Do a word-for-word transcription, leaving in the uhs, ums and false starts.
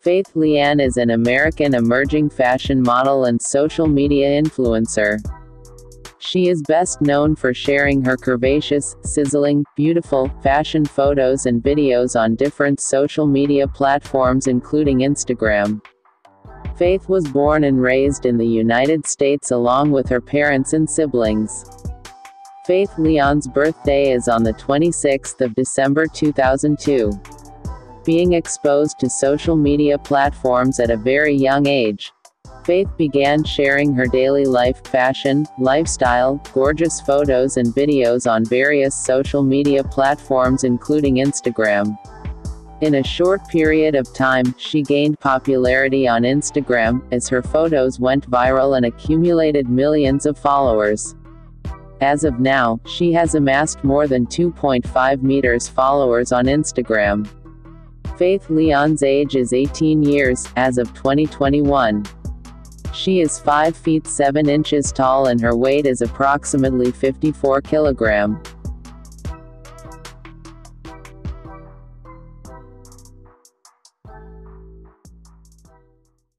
Faith Lianne is an American emerging fashion model and social media influencer. She is best known for sharing her curvaceous, sizzling, beautiful, fashion photos and videos on different social media platforms including Instagram. Faith was born and raised in the United States along with her parents and siblings. Faith Lianne's birthday is on the twenty-sixth of December two thousand two. Being exposed to social media platforms at a very young age, Faith began sharing her daily life, fashion, lifestyle, gorgeous photos and videos on various social media platforms including Instagram. In a short period of time, she gained popularity on Instagram, as her photos went viral and accumulated millions of followers. As of now, she has amassed more than two point five million followers on Instagram. Faith Lianne's age is eighteen years, as of twenty twenty-one. She is five feet seven inches tall and her weight is approximately fifty-four kilograms.